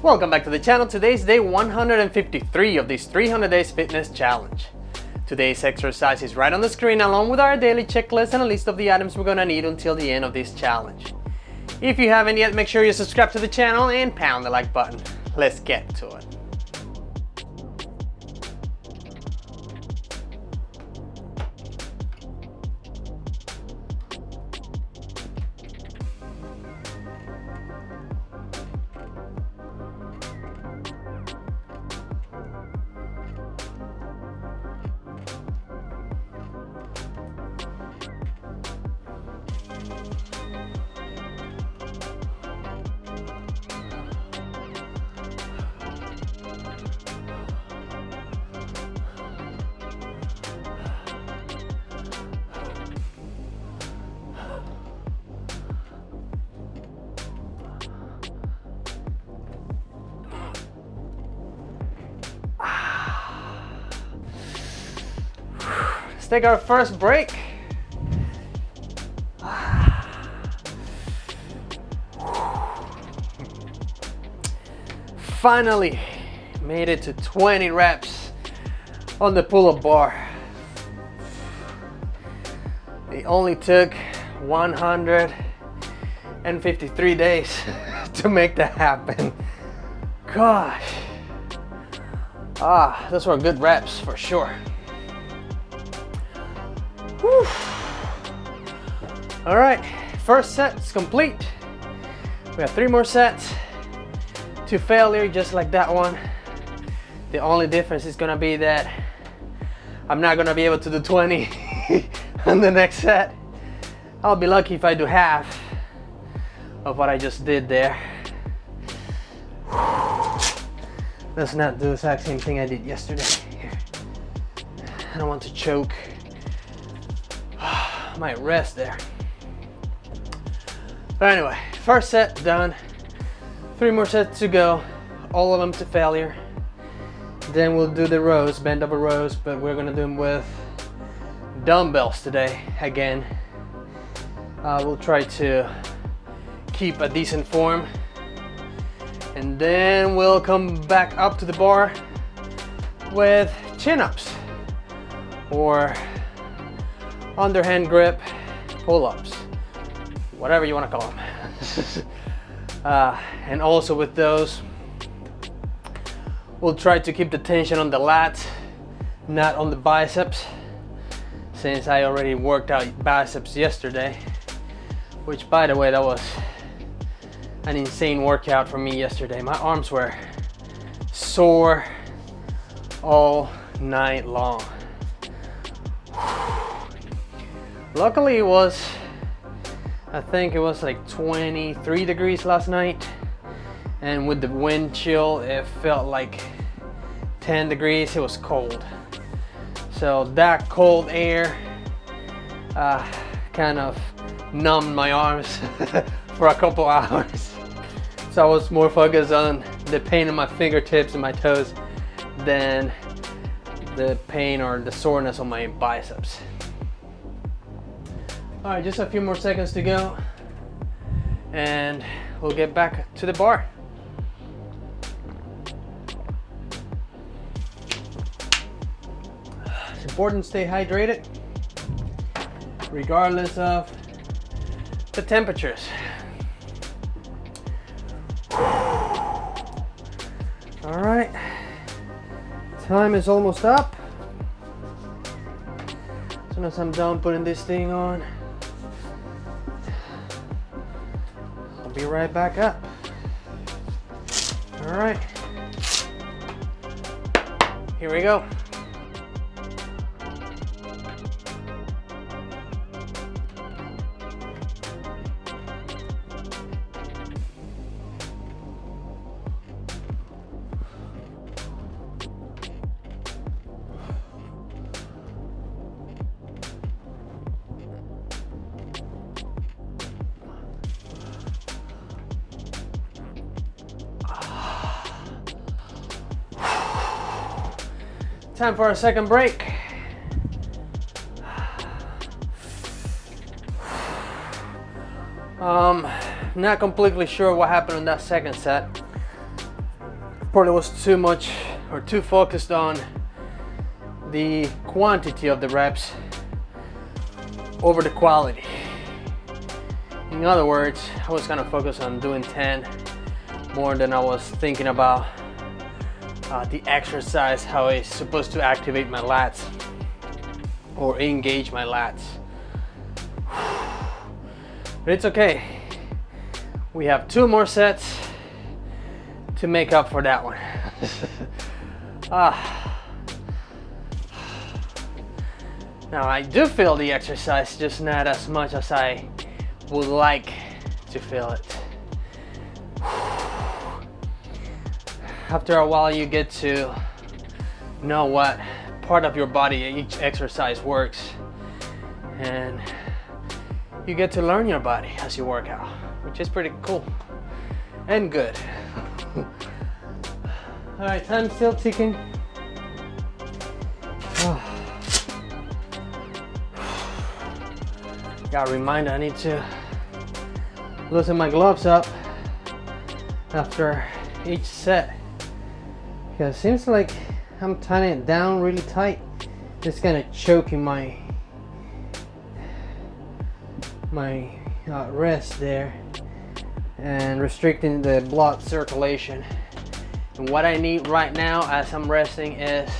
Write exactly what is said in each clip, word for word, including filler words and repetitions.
Welcome back to the channel. Today is day one hundred fifty-three of this three hundred days fitness challenge. Today's exercise is right on the screen along with our daily checklist and a list of the items we're gonna need until the end of this challenge. If you haven't yet, make sure you subscribe to the channel and pound the like button. Let's get to it. Take our first break. Finally made it to twenty reps on the pull-up bar. It only took one hundred fifty-three days to make that happen. Gosh, ah, those were good reps for sure. Whew. All right, first set's complete. We have three more sets to failure, just like that one. The only difference is gonna be that I'm not gonna be able to do twenty on the next set. I'll be lucky if I do half of what I just did there. Whew. Let's not do the exact same thing I did yesterday. I don't want to choke my rest there. But anyway, first set done. Three more sets to go. All of them to failure. Then we'll do the rows, bend double rows, but we're gonna do them with dumbbells today. Again, uh, we'll try to keep a decent form. And then we'll come back up to the bar with chin-ups or underhand grip pull-ups, whatever you want to call them. uh, and also with those, we'll try to keep the tension on the lats, not on the biceps, since I already worked out biceps yesterday, which, by the way, that was an insane workout for me yesterday. My arms were sore all night long. Luckily, it was, I think it was like twenty-three degrees last night, and with the wind chill it felt like ten degrees. It was cold, so that cold air uh, kind of numbed my arms for a couple hours, so I was more focused on the pain in my fingertips and my toes than the pain or the soreness on my biceps. All right, just a few more seconds to go and we'll get back to the bar. It's important to stay hydrated regardless of the temperatures. All right, time is almost up. As soon as I'm done putting this thing on, be right back up. All right, here we go. Time for our second break. Um, not completely sure what happened on that second set. probably was too much or too focused on the quantity of the reps over the quality. In other words, I was kind of focused on doing ten more than I was thinking about uh, the exercise, how it's supposed to activate my lats or engage my lats. But it's okay. We have two more sets to make up for that one. ah. Now I do feel the exercise, just not as much as I would like to feel it. After a while you get to know what part of your body each exercise works, and you get to learn your body as you work out, which is pretty cool and good. All right, time's still ticking. Oh. Got a reminder, I need to loosen my gloves up after each set, because it seems like I'm tying it down really tight. It's kind of choking my my uh, wrist there and restricting the blood circulation. And what I need right now as I'm resting is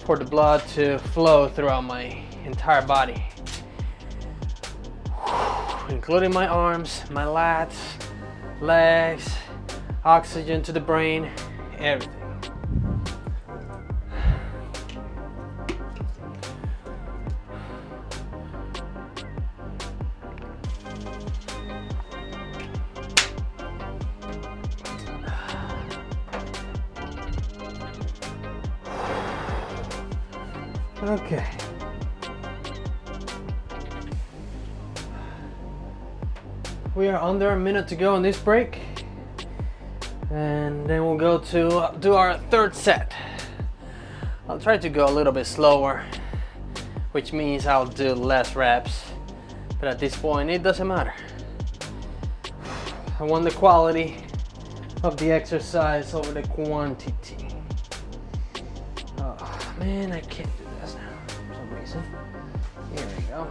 for the blood to flow throughout my entire body, including my arms, my lats, legs, oxygen to the brain, everything. Okay. We are under a minute to go on this break, and then we'll go to do our third set. I'll try to go a little bit slower, which means I'll do less reps, but at this point it doesn't matter. I want the quality of the exercise over the quantity. Oh man, I can't do this now for some reason. Here we go.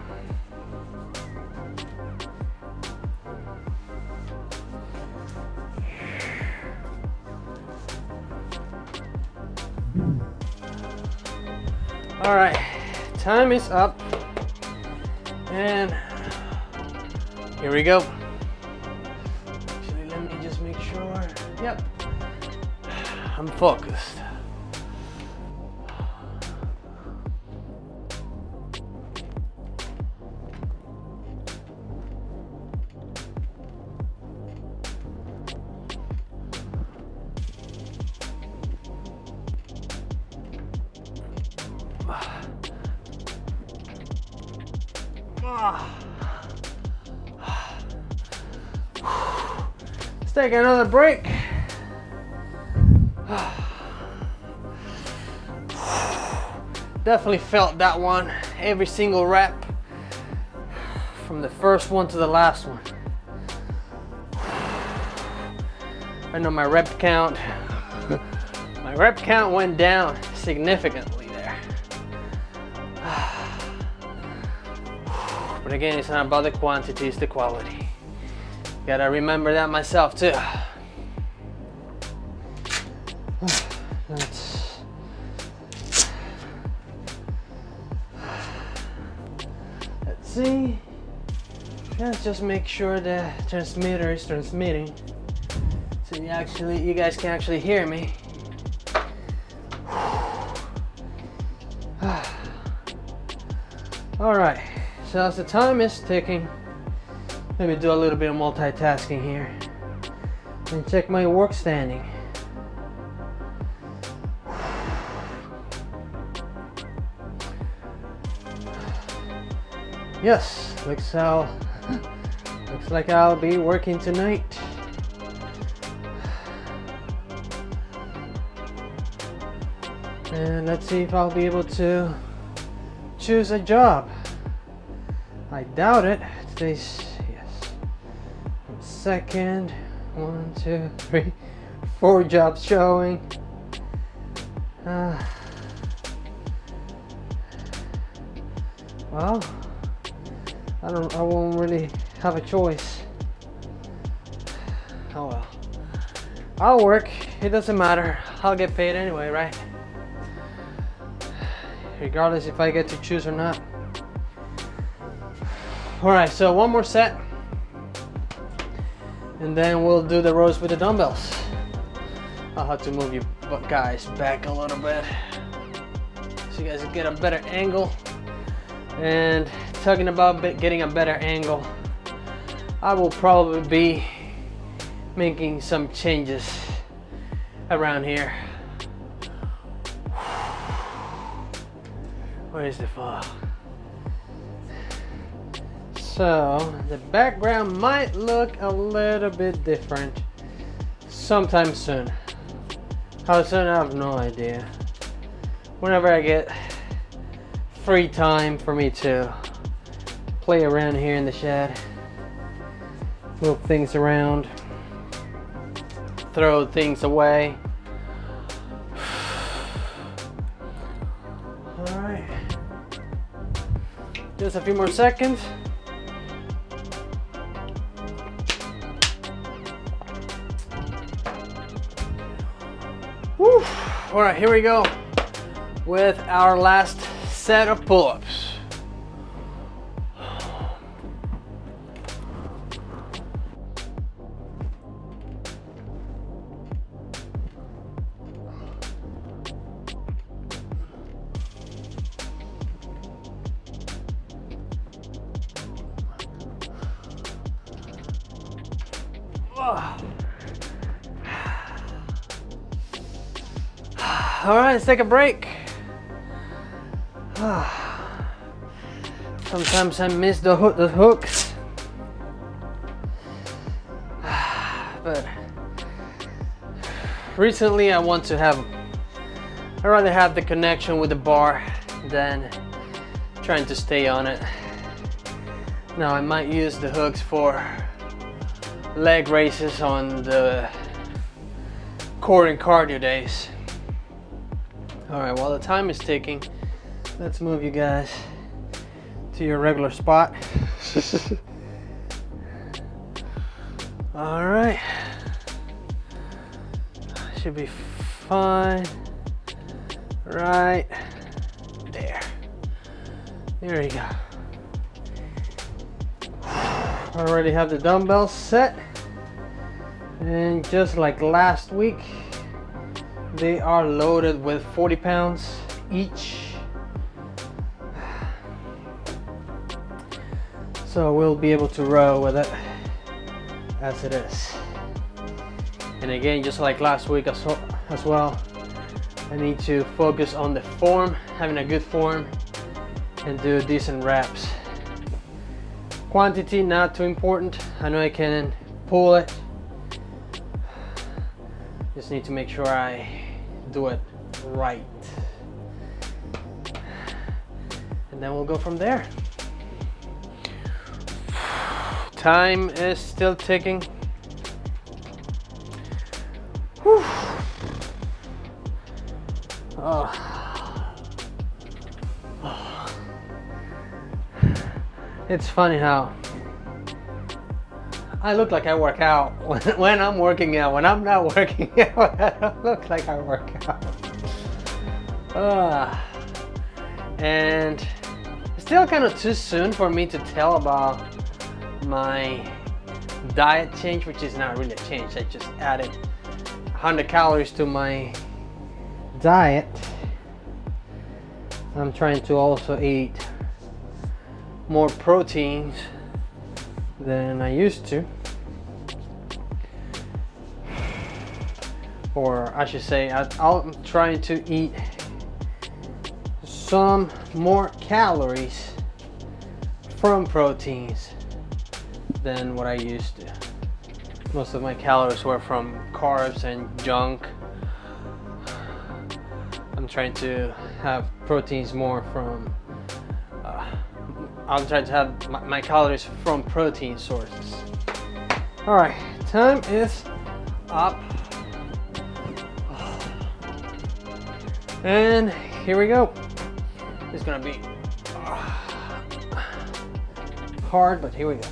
All right, time is up, and here we go. Actually, let me just make sure. Yep, I'm focused. Let's take another break. Definitely felt that one, every single rep from the first one to the last one. I know my rep count my rep count went down significantly. But again, it's not about the quantity, it's the quality. Gotta remember that myself too. Let's... Let's see. Let's just make sure the transmitter is transmitting, so you actually, you guys can actually hear me. All right. So as the time is ticking, let me do a little bit of multitasking here and check my work standing. Yes, looks how looks like I'll be working tonight. And let's see if I'll be able to choose a job. I doubt it. Today's, yes, second, one, two, three, Four jobs showing. Uh, well, I don't. I won't really have a choice. Oh well. I'll work. It doesn't matter. I'll get paid anyway, right? Regardless if I get to choose or not. All right. So one more set, and then we'll do the rows with the dumbbells. I'll have to move you guys back a little bit so you guys can get a better angle. And talking about getting a better angle, I will probably be making some changes around here. Where's the fog? So the background might look a little bit different sometime soon. How soon? I have no idea. Whenever I get free time for me to play around here in the shed, move things around, throw things away. All right, just a few more seconds. All right, here we go with our last set of pull-ups. All right, let's take a break. Sometimes I miss the, ho the hooks, but recently I want to have, I'd rather have the connection with the bar than trying to stay on it. Now I might use the hooks for leg raises on the core and cardio days. All right, while the time is ticking, let's move you guys to your regular spot. All right, should be fine. Right there. There you go. Already have the dumbbells set, and just like last week, they are loaded with forty pounds each. So we'll be able to row with it as it is. And again, just like last week as, as well, I need to focus on the form, having a good form, and do decent reps. Quantity, not too important. I know I can pull it. Just need to make sure I do it right, and then we'll go from there. Time is still ticking. Whew. Oh. Oh. It's funny how I look like I work out when, when I'm working out. When I'm not working out, I don't look like I work out. Uh, and it's still kind of too soon for me to tell about my diet change, which is not really a change. I just added one hundred calories to my diet. I'm trying to also eat more proteins than I used to, or I should say I, I'm trying to eat some more calories from proteins than what I used to. Most of my calories were from carbs and junk. I'm trying to have proteins more from uh, I'm trying to have my, my calories from protein sources. All right, time is up. And here we go. It's gonna be hard, but here we go.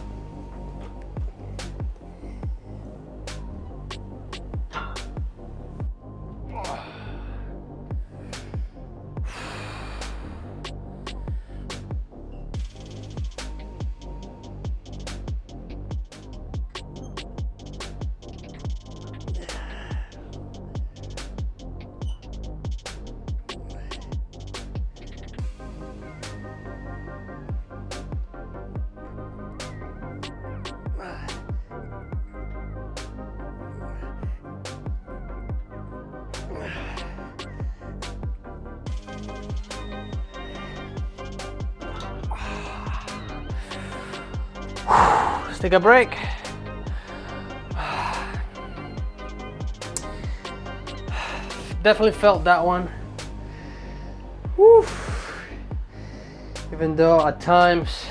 Let's take a break. Definitely felt that one. Woo. Even though at times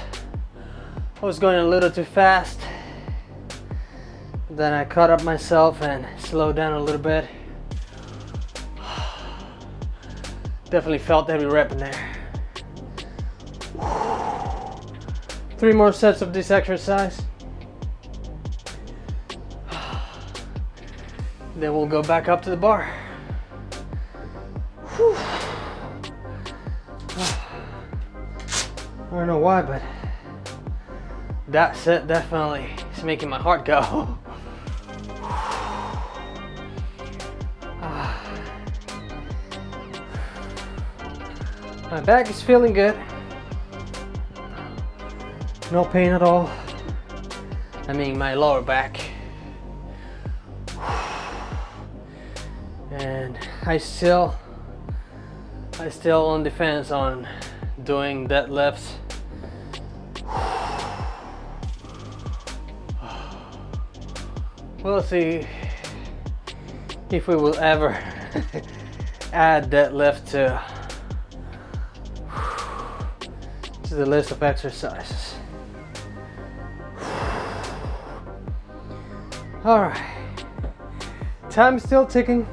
I was going a little too fast, then I caught up myself and slowed down a little bit. Definitely felt every rep in there. Three more sets of this exercise. Then we'll go back up to the bar. Whew. I don't know why, but that set definitely is making my heart go. My back is feeling good. No pain at all. I mean, my lower back. And I still, I still on the fence on doing deadlifts. We'll see if we will ever add deadlift to the list of exercises. All right, time still ticking.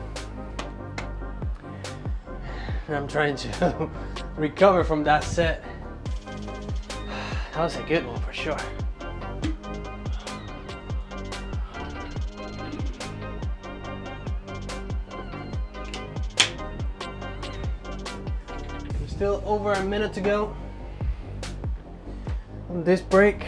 And I'm trying to recover from that set. That was a good one for sure. There's still over a minute to go. This break.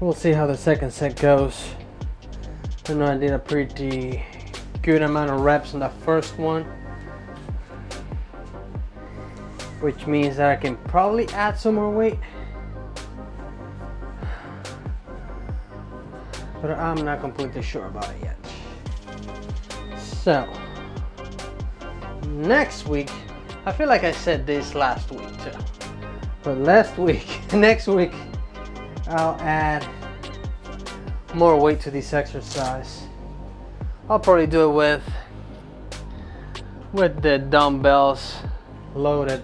We'll see how the second set goes. I know I did a pretty good amount of reps in the first one, which means that I can probably add some more weight. But I'm not completely sure about it yet. So, next week, I feel like I said this last week too. But last week, next week, I'll add more weight to this exercise. I'll probably do it with, with the dumbbells loaded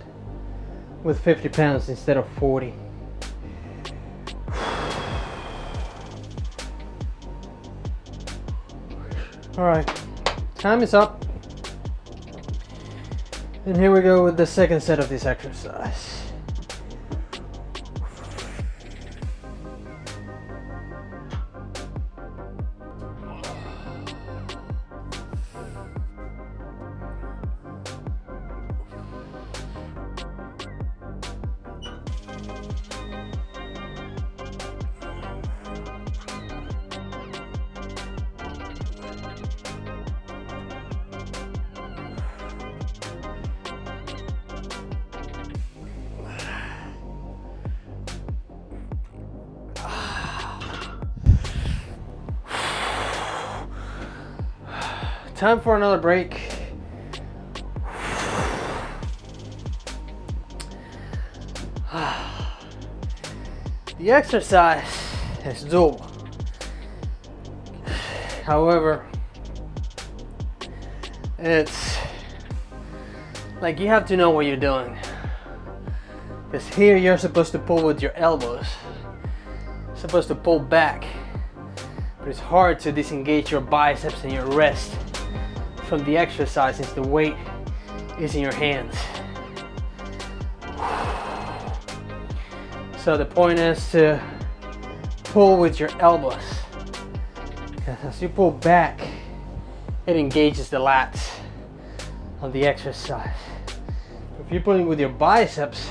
with fifty pounds instead of forty. All right, time is up. And here we go with the second set of this exercise. Time for another break. The exercise is doable. However, it's Like, you have to know what you're doing. Because here you're supposed to pull with your elbows. You're supposed to pull back. But it's hard to disengage your biceps and your wrist from the exercise since the weight is in your hands. So the point is to pull with your elbows. As you pull back, it engages the lats of the exercise. If you're pulling with your biceps,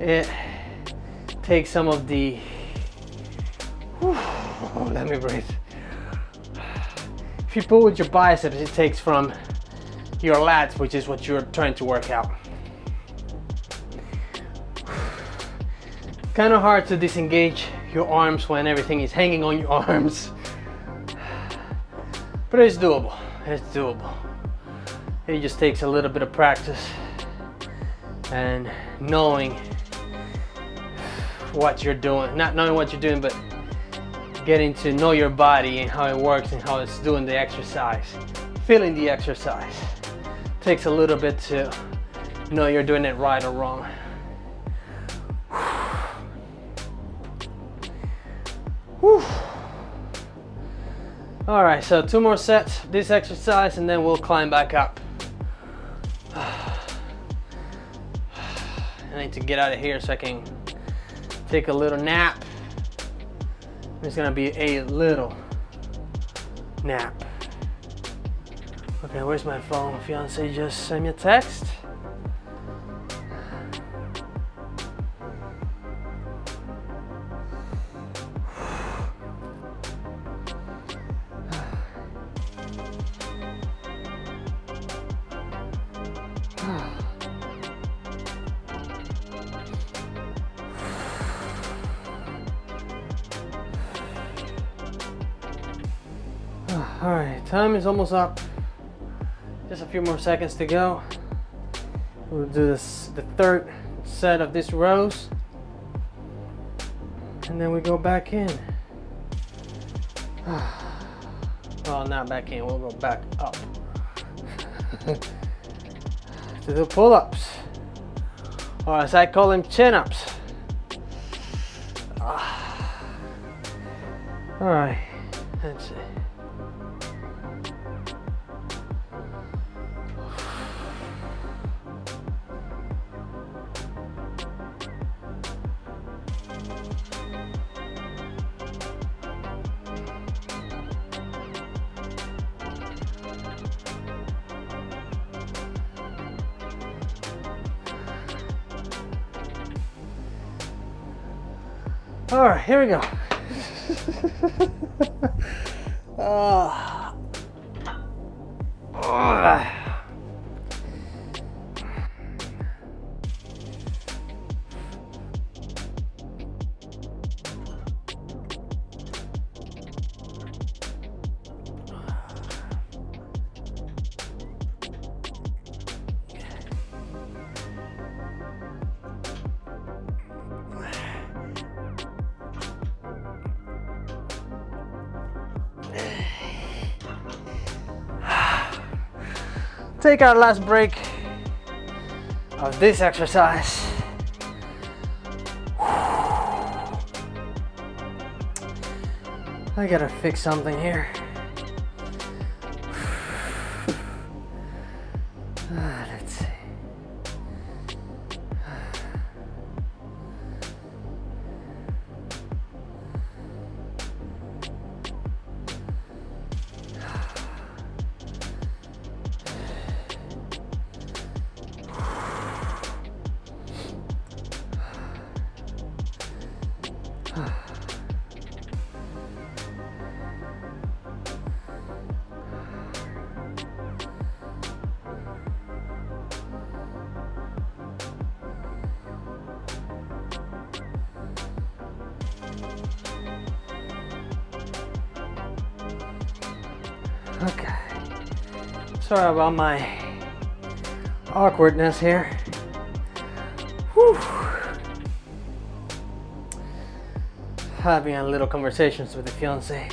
it takes some of the, whew, let me breathe. If you pull with your biceps, it takes from your lats, which is what you're trying to work out. Kind of hard to disengage your arms when everything is hanging on your arms, but it's doable. It's doable. It just takes a little bit of practice and knowing what you're doing. Not knowing what you're doing, but getting to know your body and how it works and how it's doing the exercise. Feeling the exercise. Takes a little bit to know you're doing it right or wrong. Whew. All right, so two more sets of this exercise and then we'll climb back up. I need to get out of here so I can take a little nap. It's gonna be a little nap. Okay, where's my phone? Fiance just sent me a text. Alright, time is almost up. Just a few more seconds to go. We'll do this, the third set of this rows. And then we go back in. Well, not back in, we'll go back up. To do pull-ups. Or as I call them, chin-ups. Alright, let's see. All right, here we go. uh, uh. Take our last break of this exercise. I gotta fix something here. Ah, let's see. Okay, sorry about my awkwardness here. Whew. Having a little conversations with the fiance.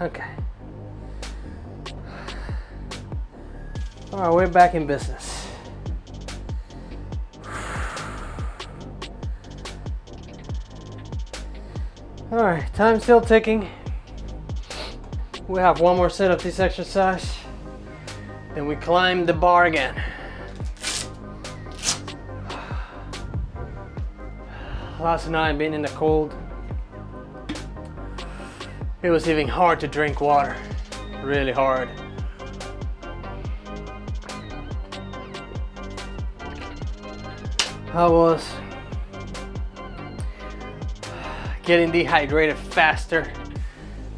Okay. All right, we're back in business. All right, time's still ticking. We have one more set of this exercise. Then we climb the bar again. Last night, being in the cold, it was even hard to drink water. Really hard. I was getting dehydrated faster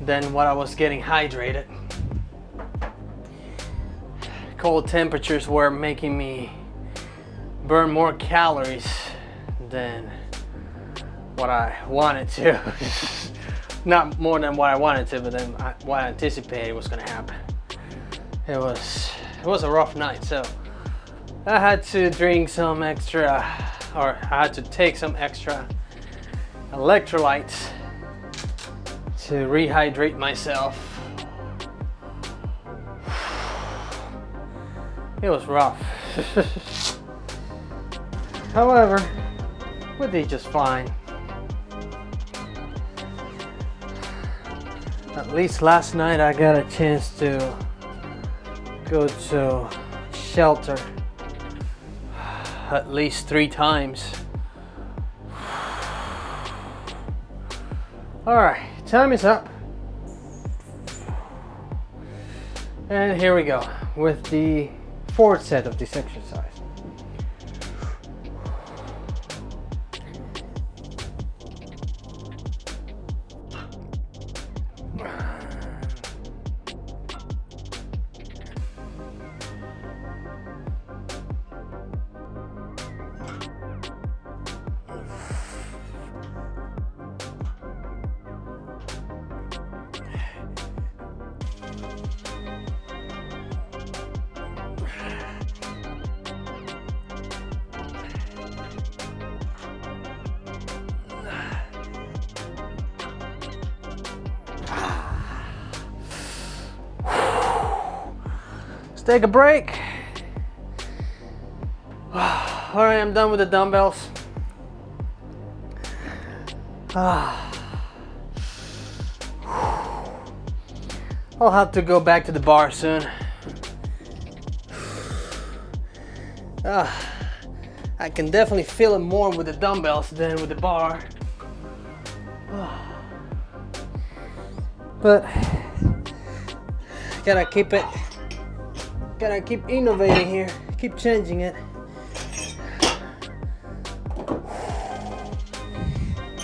than what I was getting hydrated. Cold temperatures were making me burn more calories than what I wanted to. Not more than what I wanted to, but then I, what I anticipated was gonna happen. It was, it was a rough night, so I had to drink some extra, or I had to take some extra electrolytes to rehydrate myself. It was rough. However, we did just fine. At least last night I got a chance to go to shelter at least three times. All right, time is up. And here we go with the fourth set of this exercise. Take a break. All right, I'm done with the dumbbells. I'll have to go back to the bar soon. Uh, I can definitely feel it more with the dumbbells than with the bar. But gotta keep it. Gotta keep innovating here, keep changing it.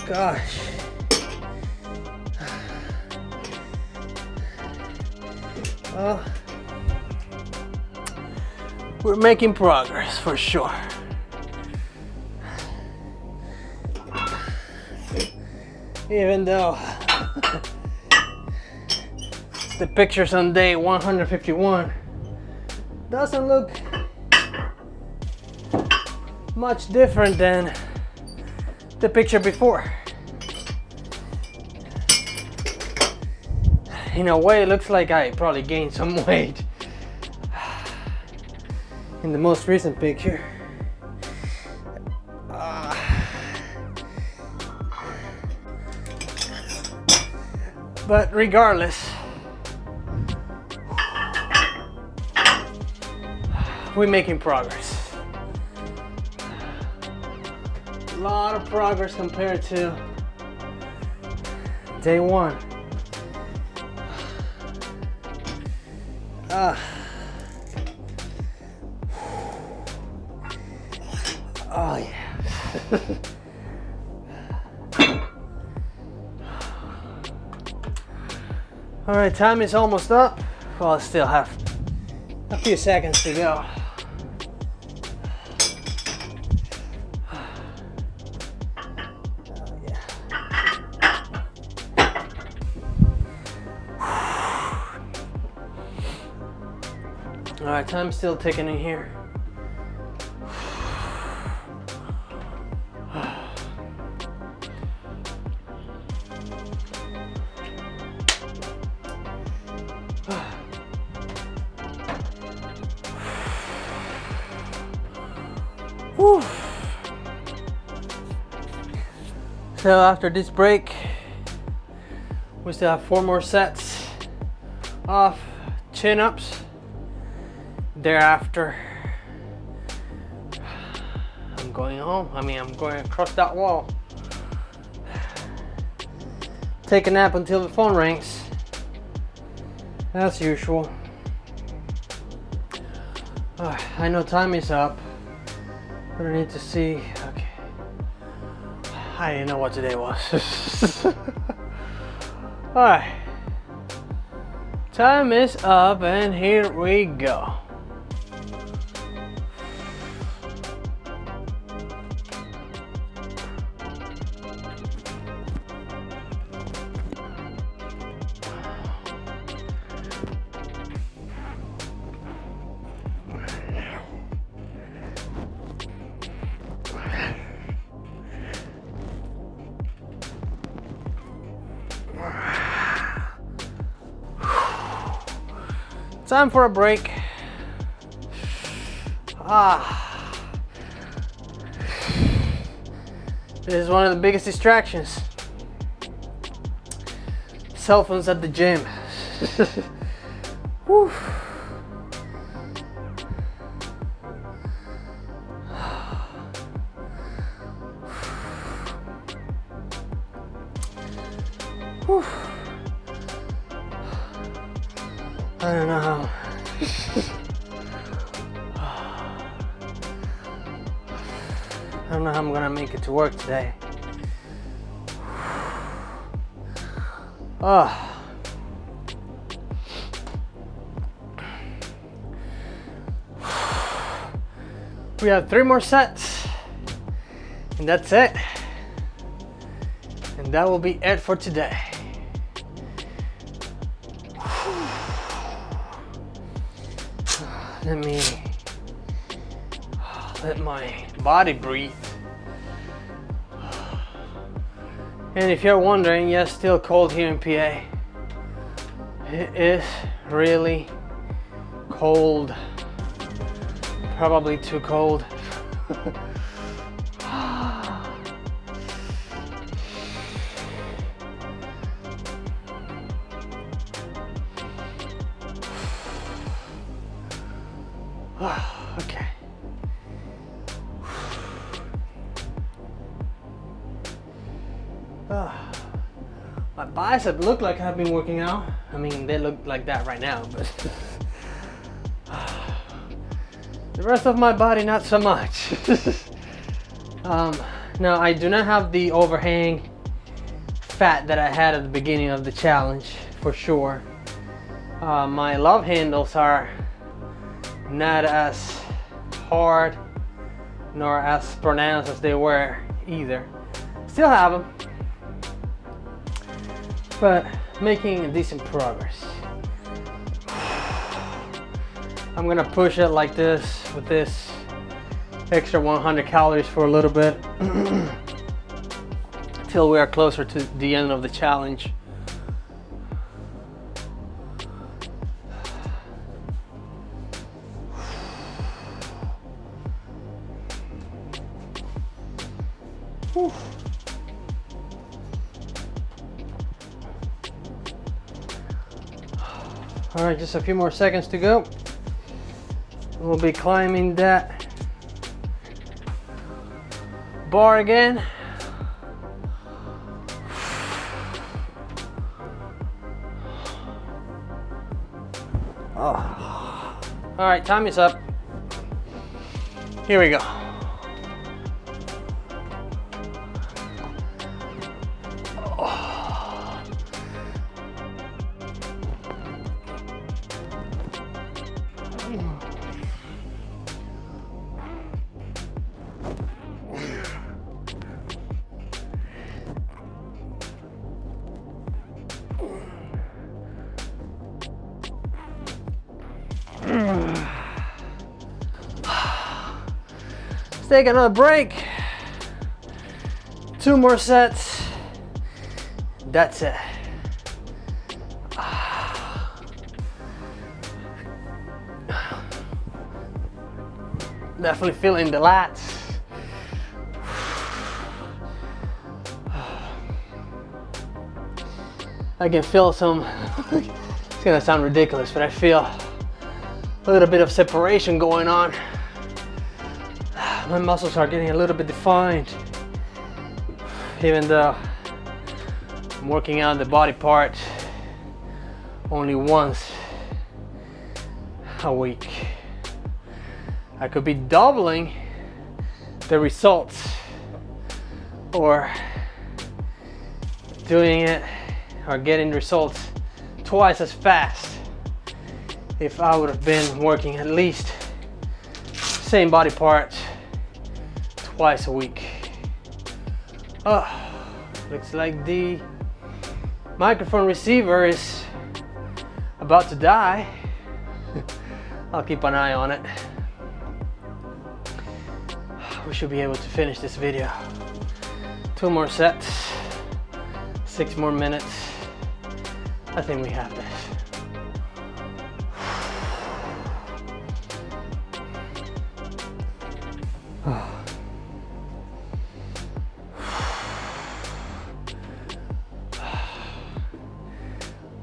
Gosh. Well, we're making progress for sure. Even though the pictures on day one hundred fifty-one doesn't look much different than the picture before. In a way, it looks like I probably gained some weight in the most recent picture. Uh, but regardless, we're making progress. A lot of progress compared to day one. Uh, oh yeah. All right, time is almost up. Well, I still have a few seconds to go. Alright, time's still ticking in here. So after this break, we still have four more sets of chin-ups. Thereafter, I'm going home. I mean, I'm going across that wall. Take a nap until the phone rings, as usual. Uh, I know time is up, but I need to see. Okay, I didn't know what today was. All right, time is up, and here we go. Time for a break. Ah, this is one of the biggest distractions. Cell phones at the gym. Whew. Whew. I don't know how. I don't know how I'm gonna make it to work today. Oh. We have three more sets, and that's it. And that will be it for today. Let me let my body breathe. And if you're wondering, yes, still cold here in P A. It is really cold. Probably too cold. Okay. Oh, my bicep look like I've been working out. I mean, they look like that right now, but the rest of my body, not so much. um, now, I do not have the overhang fat that I had at the beginning of the challenge, for sure. Uh, my love handles are not as hard nor as pronounced as they were either. Still have them, but making decent progress. I'm gonna push it like this with this extra one hundred calories for a little bit till we are closer to the end of the challenge. Whew. All right, just a few more seconds to go. We'll be climbing that bar again. Oh. All right, time is up. Here we go. Let's take another break. Two more sets. That's it. Definitely feeling the lats. I can feel some, it's gonna sound ridiculous, but I feel a little bit of separation going on. My muscles are getting a little bit defined. Even though I'm working out the body part only once a week, I could be doubling the results or doing it or getting results twice as fast if I would have been working at least same body part twice a week. Oh, looks like the microphone receiver is about to die. I'll keep an eye on it. We should be able to finish this video. Two more sets, six more minutes. I think we have this.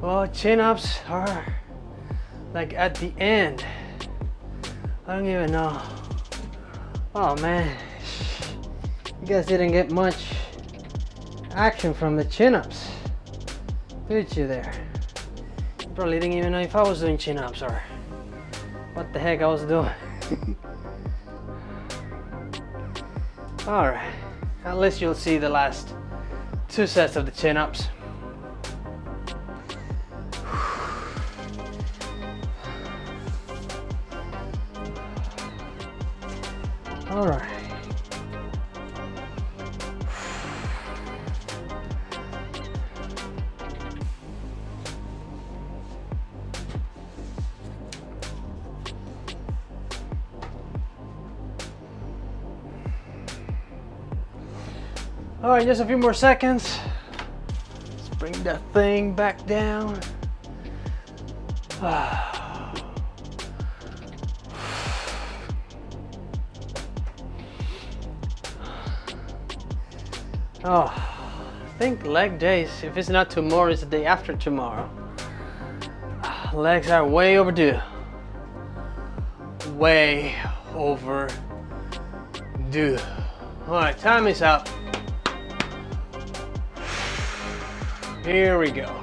Well, chin-ups are like at the end. I don't even know. Oh man, you guys didn't get much action from the chin-ups, did you there? You probably didn't even know if I was doing chin-ups or what the heck I was doing. All right, at least you'll see the last two sets of the chin-ups. All right. All right, just a few more seconds. Let's bring that thing back down. Ah. Oh, I think leg days, if it's not tomorrow, it's the day after tomorrow. Legs are way overdue. Way overdue. All right, time is up. Here we go.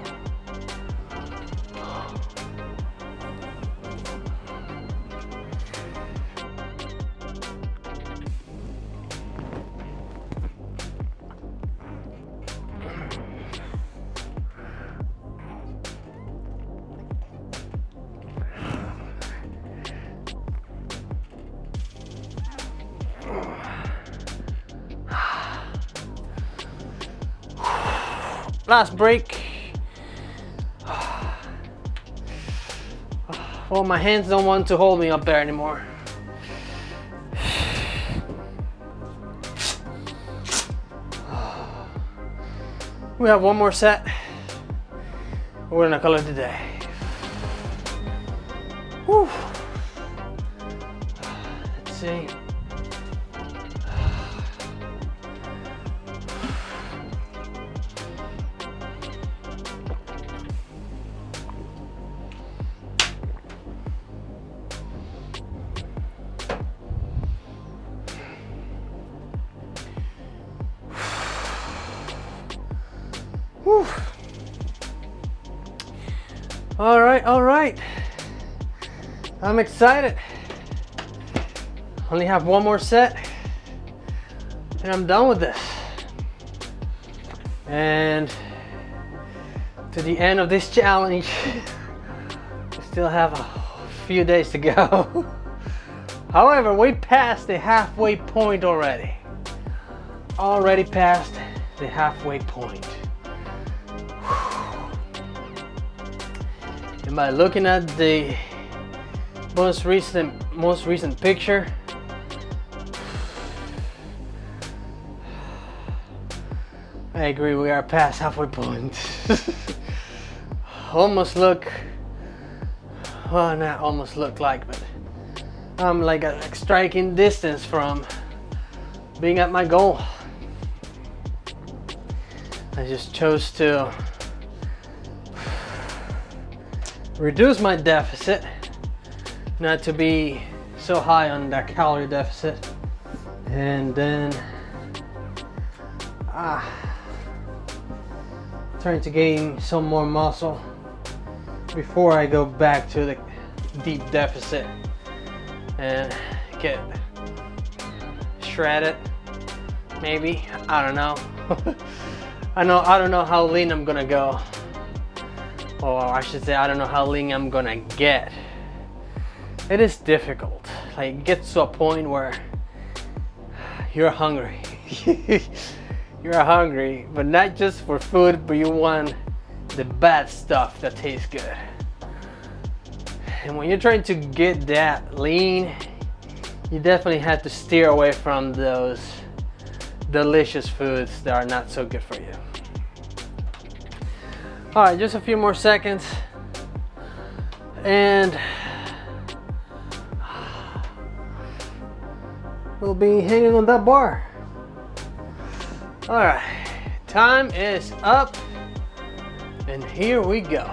Last break. Well, my hands don't want to hold me up there anymore. We have one more set. We're gonna call it a day. Whew. Let's see. All right, all right. I'm excited. Only have one more set and I'm done with this. And to the end of this challenge, we still have a few days to go. However, we passed the halfway point already. Already passed the halfway point. And by looking at the most recent most recent picture, I agree, we are past halfway point. Almost look, well, not almost look like, but I'm like a like striking distance from being at my goal. I just chose to reduce my deficit, not to be so high on that calorie deficit. And then ah, trying to gain some more muscle before I go back to the deep deficit and get shredded, maybe. I don't know. I know I don't know how lean I'm gonna go, or I should say I don't know how lean I'm gonna get. It is difficult. Like, it gets to a point where you're hungry. You're hungry, but not just for food, but you want the bad stuff that tastes good. And when you're trying to get that lean, you definitely have to steer away from those delicious foods that are not so good for you. All right, just a few more seconds. And we'll be hanging on that bar. All right, time is up, and here we go.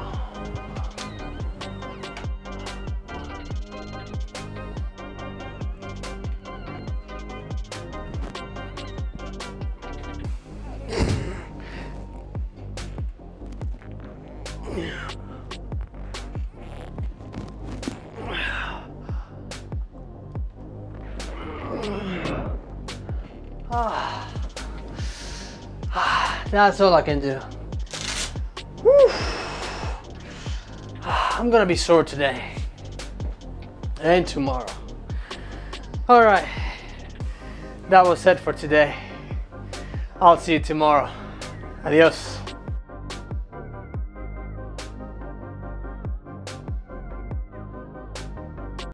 Ah. That's all I can do. Whew. I'm gonna be sore today and tomorrow. All right, that was it for today. I'll see you tomorrow. Adios.